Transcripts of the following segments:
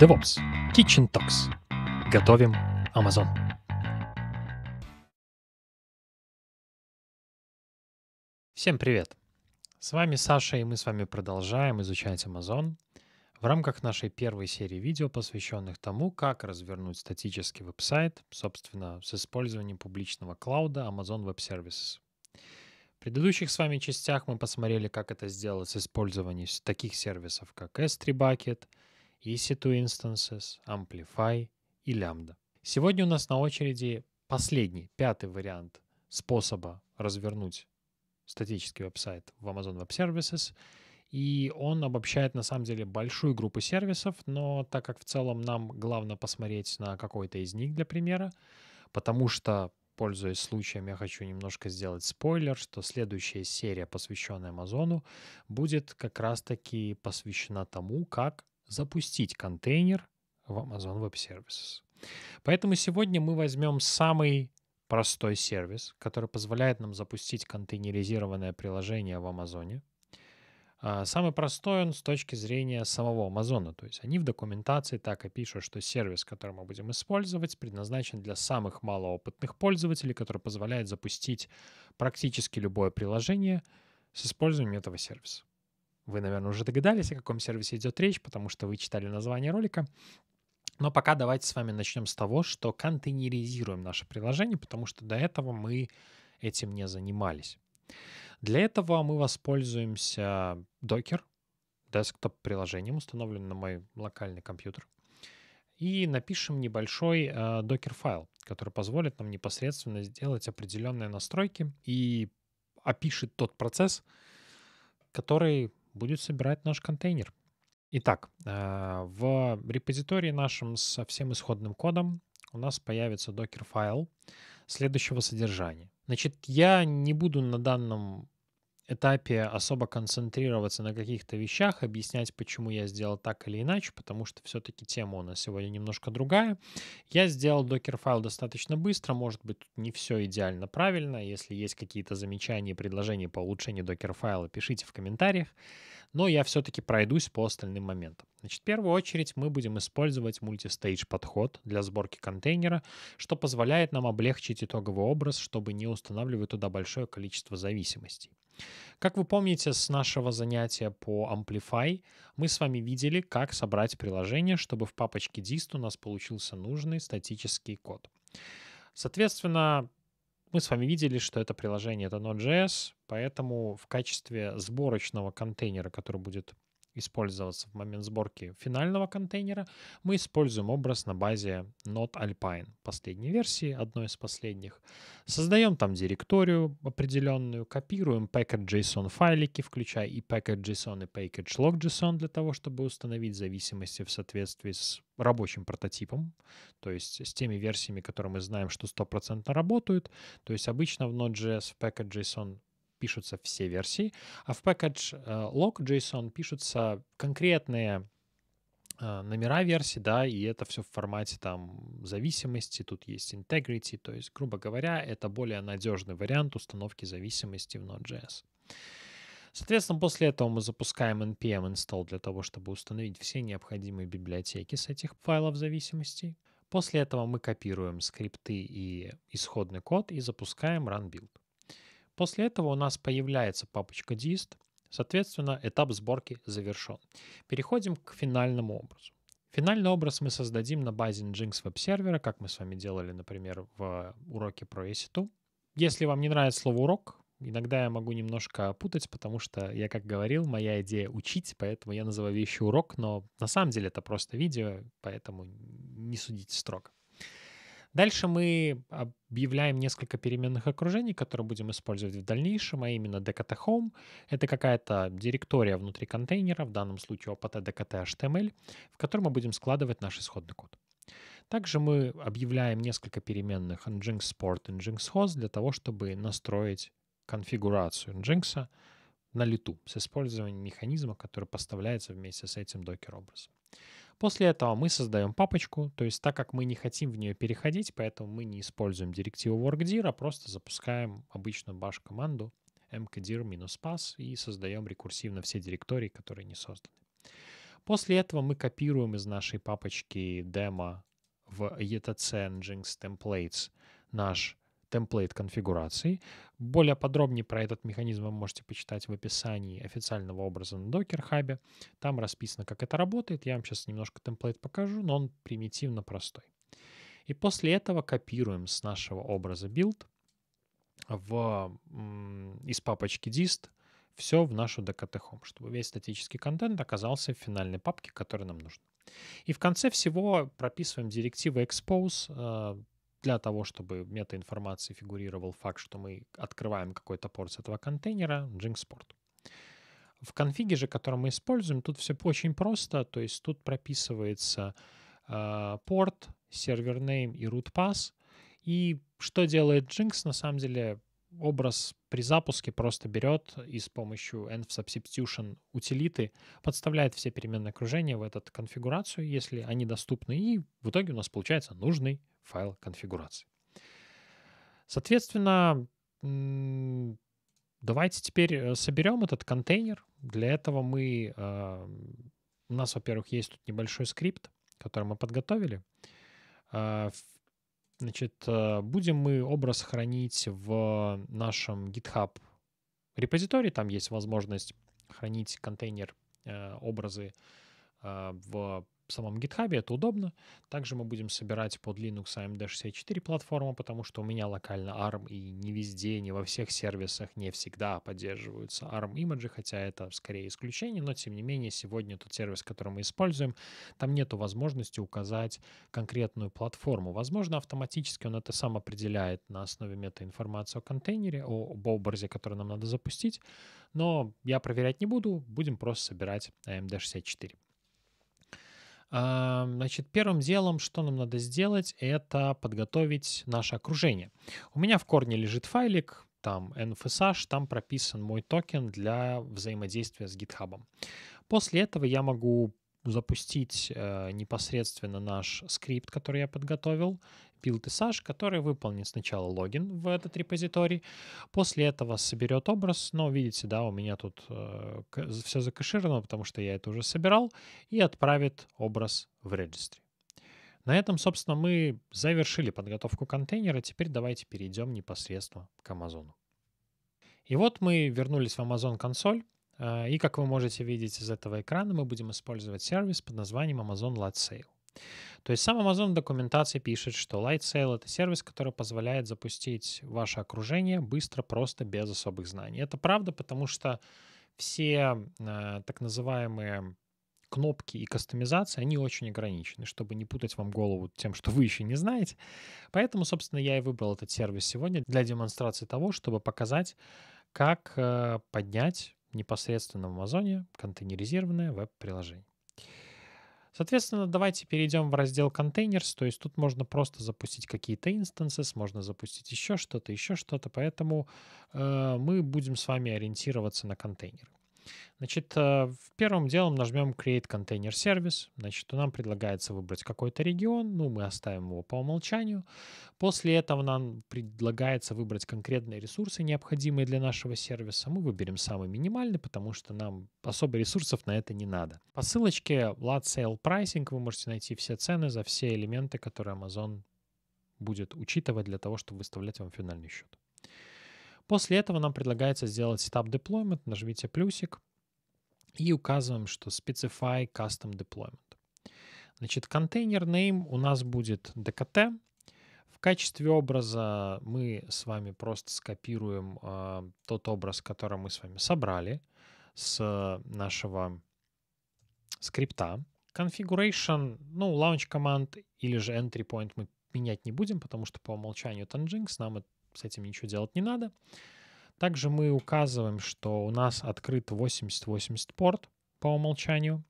DevOps Kitchen Talks. Готовим Amazon. Всем привет! С вами Саша, и мы с вами продолжаем изучать Amazon в рамках нашей первой серии видео, посвященных тому, как развернуть статический веб-сайт, собственно, с использованием публичного клауда Amazon Web Services. В предыдущих с вами частях мы посмотрели, как это сделать с использованием таких сервисов, как S3 Bucket, EC2 Instances, Amplify и Lambda. Сегодня у нас на очереди последний, пятый вариант способа развернуть статический веб-сайт в Amazon Web Services, и он обобщает на самом деле большую группу сервисов, но так как в целом нам главное посмотреть на какой-то из них для примера, потому что, пользуясь случаем, я хочу немножко сделать спойлер, что следующая серия, посвященная Amazon, будет как раз-таки посвящена тому, как запустить контейнер в Amazon Web Services. Поэтому сегодня мы возьмем самый простой сервис, который позволяет нам запустить контейнеризированное приложение в Амазоне. Самый простой он с точки зрения самого Амазона. То есть они в документации так и пишут, что сервис, который мы будем использовать, предназначен для самых малоопытных пользователей, который позволяет запустить практически любое приложение с использованием этого сервиса. Вы, наверное, уже догадались, о каком сервисе идет речь, потому что вы читали название ролика. Но пока давайте с вами начнем с того, что контейнеризируем наше приложение, потому что до этого мы этим не занимались. Для этого мы воспользуемся Docker, десктоп-приложением, установленным на мой локальный компьютер, и напишем небольшой Dockerfile, который позволит нам непосредственно сделать определенные настройки и опишет тот процесс, который будет собирать наш контейнер. Итак, в репозитории нашем со всем исходным кодом у нас появится Dockerfile следующего содержания. Значит, я не буду на данном этапе особо концентрироваться на каких-то вещах, объяснять, почему я сделал так или иначе, потому что все-таки тема у нас сегодня немножко другая. Я сделал Dockerfile достаточно быстро, может быть, тут не все идеально правильно. Если есть какие-то замечания, предложения по улучшению Dockerfile, пишите в комментариях, но я все-таки пройдусь по остальным моментам. Значит, в первую очередь мы будем использовать мультистейдж-подход для сборки контейнера, что позволяет нам облегчить итоговый образ, чтобы не устанавливать туда большое количество зависимостей. Как вы помните с нашего занятия по Amplify, мы с вами видели, как собрать приложение, чтобы в папочке dist у нас получился нужный статический код. Соответственно, мы с вами видели, что это приложение — это Node.js, поэтому в качестве сборочного контейнера, который будет использоваться в момент сборки финального контейнера, мы используем образ на базе Node Alpine последней версии, одной из последних. Создаем там директорию определенную, копируем package.json файлики, включая и package.json, и package-lock.json для того, чтобы установить зависимости в соответствии с рабочим прототипом, то есть с теми версиями, которые мы знаем, что 100% работают. То есть обычно в Node.js, в package.json пишутся все версии, а в package-lock.json пишутся конкретные номера версий, да, и это все в формате там зависимости, тут есть integrity, то есть, грубо говоря, это более надежный вариант установки зависимости в Node.js. Соответственно, после этого мы запускаем npm install для того, чтобы установить все необходимые библиотеки с этих файлов зависимостей. После этого мы копируем скрипты и исходный код и запускаем run build. После этого у нас появляется папочка dist, соответственно, этап сборки завершен. Переходим к финальному образу. Финальный образ мы создадим на базе Nginx веб-сервера, как мы с вами делали, например, в уроке про EC2. Если вам не нравится слово «урок», иногда я могу немножко путать, потому что я, как говорил, моя идея — учить, поэтому я называю вещи урок, но на самом деле это просто видео, поэтому не судите строго. Дальше мы объявляем несколько переменных окружений, которые будем использовать в дальнейшем, а именно dkt-home. Это какая-то директория внутри контейнера, в данном случае apt-dkt-html, в которой мы будем складывать наш исходный код. Также мы объявляем несколько переменных nginx-port, nginx-host для того, чтобы настроить конфигурацию nginx на лету с использованием механизма, который поставляется вместе с этим докер-образом. После этого мы создаем папочку, то есть так как мы не хотим в нее переходить, поэтому мы не используем директиву workdir, а просто запускаем обычную bash-команду mkdir-pass и создаем рекурсивно все директории, которые не созданы. После этого мы копируем из нашей папочки демо в etc nginx templates наш темплейт конфигурации. Более подробнее про этот механизм вы можете почитать в описании официального образа на Docker Hub. Там расписано, как это работает. Я вам сейчас немножко темплейт покажу, но он примитивно простой. И после этого копируем с нашего образа build из папочки dist все в нашу DKT Home, чтобы весь статический контент оказался в финальной папке, которая нам нужна. И в конце всего прописываем директивы expose для того, чтобы в метаинформации фигурировал факт, что мы открываем какой-то порт с этого контейнера, nginx-порт. В конфиге же, который мы используем, тут все очень просто, то есть тут прописывается порт, сервер name и root pass. И что делает Nginx? На самом деле образ при запуске просто берет и с помощью env-substitution утилиты подставляет все переменные окружения в эту конфигурацию, если они доступны, и в итоге у нас получается нужный файл конфигурации. Соответственно, давайте теперь соберем этот контейнер. Для этого у нас, во-первых, есть тут небольшой скрипт, который мы подготовили. Значит, будем мы образ хранить в нашем GitHub репозитории. Там есть возможность хранить контейнер, образы в самом GitHub. Это удобно. Также мы будем собирать под Linux AMD64 платформу, потому что у меня локально ARM, и не везде, не во всех сервисах, не всегда поддерживаются ARM-имиджи, хотя это скорее исключение, но тем не менее сегодня тот сервис, который мы используем, там нету возможности указать конкретную платформу. Возможно, автоматически он это сам определяет на основе метаинформации о контейнере, об образе, который нам надо запустить, но я проверять не буду, будем просто собирать AMD64. Значит, первым делом, что нам надо сделать, это подготовить наше окружение. У меня в корне лежит файлик, там nfsh, там прописан мой токен для взаимодействия с GitHub. После этого я могу запустить непосредственно наш скрипт, который я подготовил, build.sh, который выполнит сначала логин в этот репозиторий, после этого соберет образ, но видите, да, у меня тут все закэшировано, потому что я это уже собирал, и отправит образ в registry. На этом, собственно, мы завершили подготовку контейнера, теперь давайте перейдем непосредственно к Amazon. И вот мы вернулись в Amazon консоль. И, как вы можете видеть из этого экрана, мы будем использовать сервис под названием Amazon LightSail. То есть сам Amazon в документации пишет, что LightSail — это сервис, который позволяет запустить ваше окружение быстро, просто, без особых знаний. Это правда, потому что все так называемые кнопки и кастомизации, они очень ограничены, чтобы не путать вам голову тем, что вы еще не знаете. Поэтому, собственно, я и выбрал этот сервис сегодня для демонстрации того, чтобы показать, как поднять непосредственно в Амазоне контейнеризированное веб-приложение. Соответственно, давайте перейдем в раздел Containers, то есть тут можно просто запустить какие-то инстансы, можно запустить еще что-то, поэтому мы будем с вами ориентироваться на контейнеры. Значит, первым делом нажмем Create Container Service, значит, нам предлагается выбрать какой-то регион, ну, мы оставим его по умолчанию. После этого нам предлагается выбрать конкретные ресурсы, необходимые для нашего сервиса. Мы выберем самый минимальный, потому что нам особо ресурсов на это не надо. По ссылочке LightSail Pricing вы можете найти все цены за все элементы, которые Amazon будет учитывать для того, чтобы выставлять вам финальный счет. После этого нам предлагается сделать Setup Deployment, нажмите плюсик и указываем, что Specify Custom Deployment. Значит, контейнер name у нас будет DKT. В качестве образа мы с вами просто скопируем тот образ, который мы с вами собрали с нашего скрипта. Configuration, ну, Launch Command или же Entry Point мы менять не будем, потому что по умолчанию это Nginx, нам это с этим ничего делать не надо. Также мы указываем, что у нас открыт 8080 порт по умолчанию.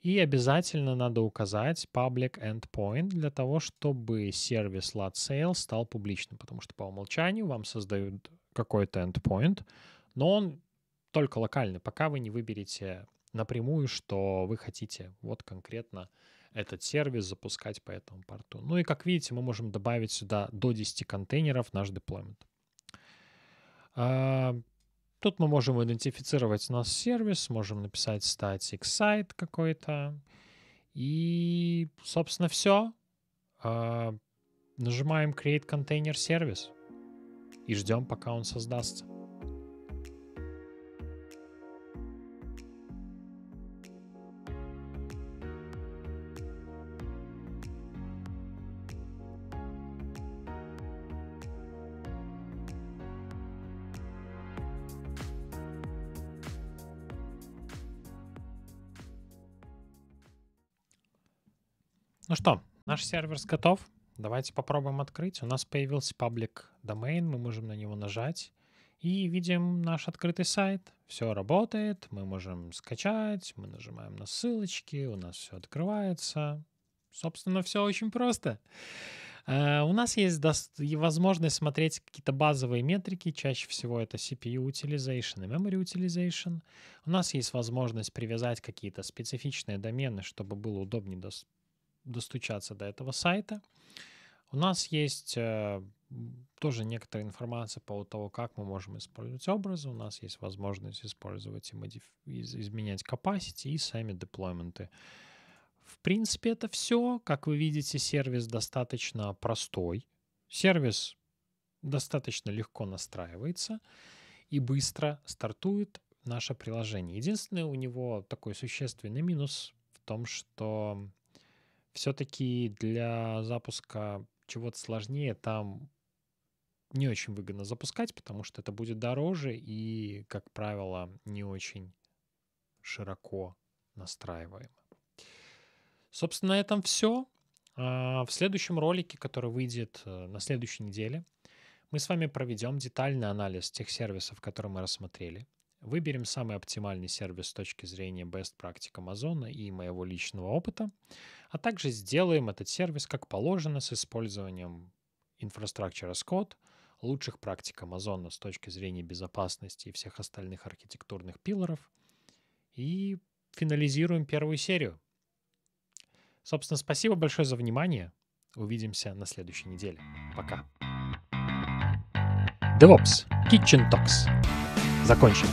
И обязательно надо указать public endpoint для того, чтобы сервис LightSail стал публичным, потому что по умолчанию вам создают какой-то endpoint, но он только локальный, пока вы не выберете напрямую, что вы хотите вот конкретно этот сервис запускать по этому порту. Ну и, как видите, мы можем добавить сюда до 10 контейнеров наш деплоймент. Тут мы можем идентифицировать наш сервис, можем написать static site какой-то. И, собственно, все. Нажимаем Create Container Service и ждем, пока он создастся. Ну что, наш сервер готов. Давайте попробуем открыть. У нас появился паблик домен, мы можем на него нажать. И видим наш открытый сайт. Все работает, мы можем скачать, мы нажимаем на ссылочки, у нас все открывается. Собственно, все очень просто. У нас есть возможность смотреть какие-то базовые метрики, чаще всего это CPU utilization и memory utilization. У нас есть возможность привязать какие-то специфичные домены, чтобы было удобнее достучаться до этого сайта. У нас есть тоже некоторая информация по тому, как мы можем использовать образы. У нас есть возможность использовать и изменять capacity и сами деплойменты. В принципе, это все. Как вы видите, сервис достаточно простой. Сервис достаточно легко настраивается и быстро стартует наше приложение. Единственное, у него такой существенный минус в том, что все-таки для запуска чего-то сложнее там не очень выгодно запускать, потому что это будет дороже и, как правило, не очень широко настраиваемо. Собственно, на этом все. В следующем ролике, который выйдет на следующей неделе, мы с вами проведем детальный анализ тех сервисов, которые мы рассмотрели. Выберем самый оптимальный сервис с точки зрения best practice Amazon и моего личного опыта, а также сделаем этот сервис как положено с использованием Infrastructure as Code, лучших практик Amazon с точки зрения безопасности и всех остальных архитектурных пилоров, и финализируем первую серию. Собственно, спасибо большое за внимание. Увидимся на следующей неделе. Пока. DevOps Kitchen Talks. Закончим.